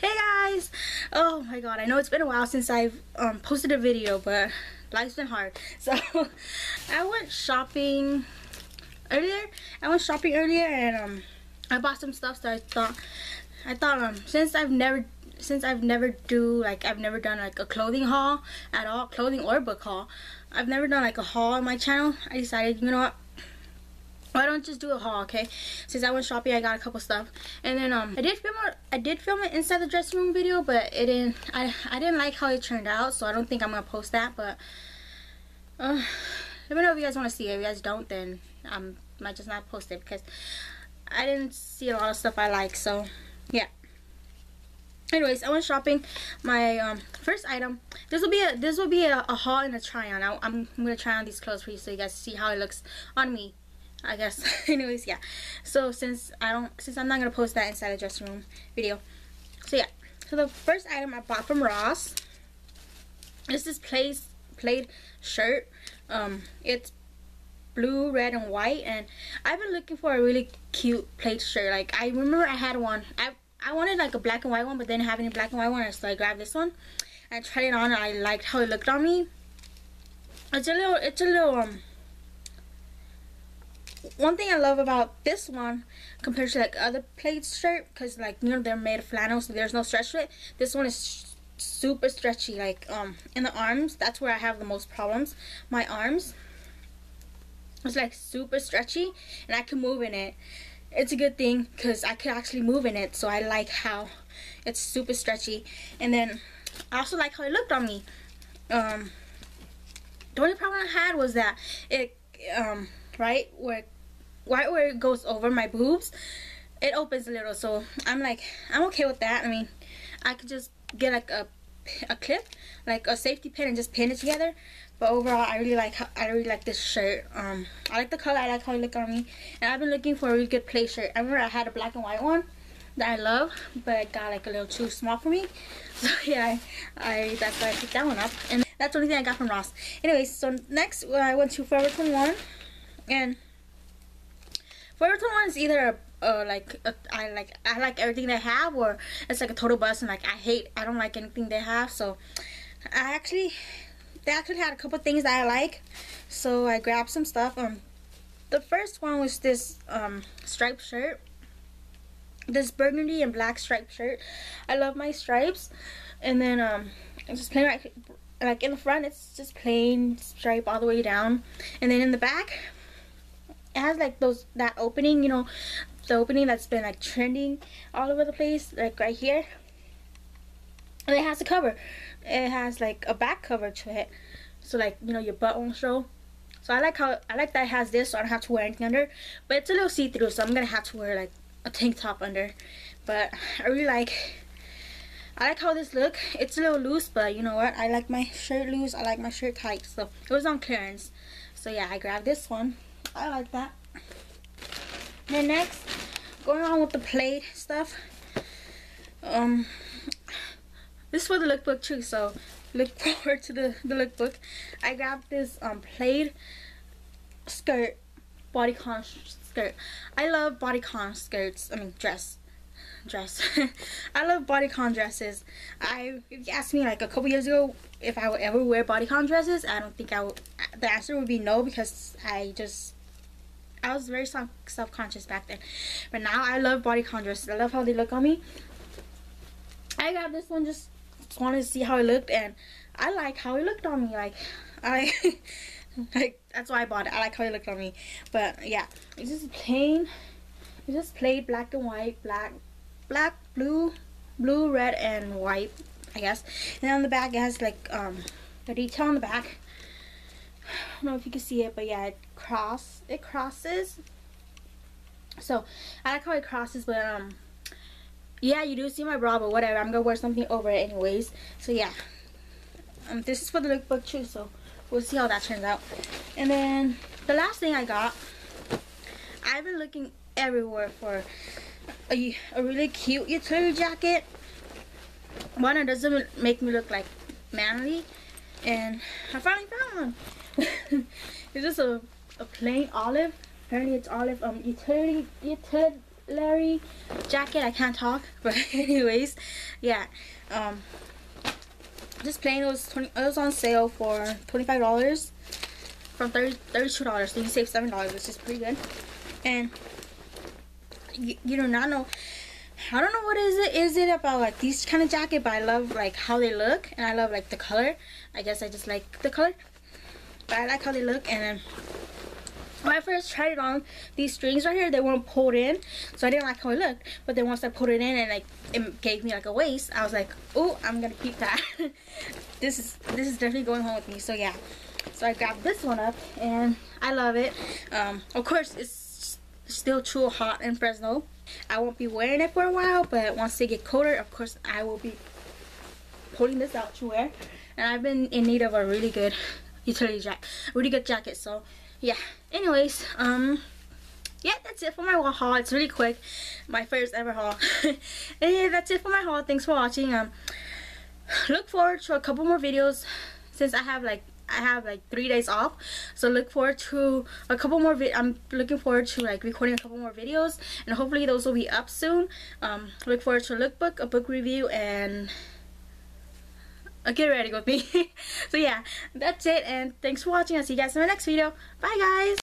Hey guys! Oh my god, I know it's been a while since I've posted a video, but life's been hard. So I went shopping earlier. And I bought some stuff. So I thought since I've never done like a clothing haul at all, clothing or book haul. I've never done like a haul on my channel. I decided, you know what, why don't just do a haul, okay? Since I went shopping, I got a couple stuff, and then I did film an inside the dressing room video, but it didn't. I didn't like how it turned out, so I don't think I'm gonna post that. But let me know if you guys want to see it. If you guys don't, then I might just not post it because I didn't see a lot of stuff I like. So yeah. Anyways, I went shopping. My first item. This will be a haul and a try on. I'm gonna try on these clothes for you so you guys see how it looks on me, I guess. Anyways, yeah. So since I'm not gonna post that inside the dressing room video. So yeah. So the first item I bought from Ross is this plaid shirt. It's blue, red, and white, and I've been looking for a really cute plaid shirt. Like I remember I had one. I wanted like a black and white one, but they didn't have any black and white one, so I grabbed this one. I tried it on and I liked how it looked on me. One thing I love about this one compared to like other plaid shirt, because like, you know, they're made of flannel, so there's no stretch to it. This one is super stretchy, like in the arms. That's where I have the most problems. My arms, it's like super stretchy, and I can move in it. It's a good thing because I could actually move in it, so I like how it's super stretchy. And then I also like how it looked on me. The only problem I had was that it right where it goes over my boobs, it opens a little. So I'm okay with that. I mean, I could just get like a clip, like a safety pin, and just pin it together. But overall, I really like this shirt. I like the color. I like how it looked on me. And I've been looking for a really good plaid shirt. I remember I had a black and white one that I love, but it got like a little too small for me. So yeah, that's why I picked that one up. And that's the only thing I got from Ross. Anyways, so next I went to Forever 21, and Forever 21 is either I like everything they have, or it's like a total bust, and like I don't like anything they have. So they actually had a couple things that I like, so I grabbed some stuff. The first one was this striped shirt, this burgundy and black striped shirt. I love my stripes. And then it's just plain, like in the front it's just plain stripe all the way down, and then in the back it has like that opening, you know, the opening that's been like trending all over the place, like right here. And it has a cover. It has like a back cover to it, so like, you know, your butt won't show. So I like that it has this, so I don't have to wear anything under. But it's a little see-through, so I'm gonna have to wear like a tank top under. But I like how this look. It's a little loose, but you know what, I like my shirt loose. I like my shirt tight. So it was on clearance, so yeah, I grabbed this one. I like that. And then next, going on with the plaid stuff, this is for the lookbook too, so look forward to the lookbook. I grabbed this plaid skirt, bodycon skirt. I love bodycon skirts. I mean dress. I love bodycon dresses. If you asked me like a couple years ago if I would ever wear bodycon dresses, I don't think I would. The answer would be no, because I was very self-conscious back then. But now I love bodycon dresses. I love how they look on me. I grabbed this one, just wanted to see how it looked, and I like how it looked on me. Like that's why I bought it. I like how it looked on me. But yeah, it's just plain black and white, black, blue, red, and white, I guess. And then on the back it has like the detail on the back. I don't know if you can see it, but yeah, it crosses. So I like how it crosses, but yeah, you do see my bra, but whatever, I'm gonna wear something over it anyways. So yeah, this is for the lookbook too, so we'll see how that turns out. And then the last thing I got, I've been looking everywhere for a really cute utility jacket, one that doesn't make me look like manly, and I finally found one. It's just a plain olive Apparently it's Olive utilitarian jacket. I can't talk, but anyways, yeah. This plane was on sale for $25 from $32, so you save $7, which is pretty good. And you do not know. I don't know what is it about like these kind of jacket, but I love like how they look, and I love like the color. I guess I just like the color, but I like how they look. And then when I first tried it on, these strings right here, they weren't pulled in, so I didn't like how it looked. But then once I pulled it in and like it gave me like a waist, I was like, oh, I'm gonna keep that. this is definitely going home with me. So yeah, so I grabbed this one up and I love it. Of course it's still too hot in Fresno. I won't be wearing it for a while, but once they get colder, of course I will be pulling this out to wear. And I've been in need of a really good jacket. So yeah, anyways, yeah, that's it for my haul. It's really quick, my first ever haul. And yeah, that's it for my haul. Thanks for watching. Look forward to a couple more videos since I have like 3 days off, so look forward to a couple more I'm looking forward to like recording a couple more videos, and hopefully those will be up soon. Look forward to a lookbook, a book review, and a get ready with me. So yeah, that's it, and thanks for watching. I'll see you guys in my next video. Bye guys.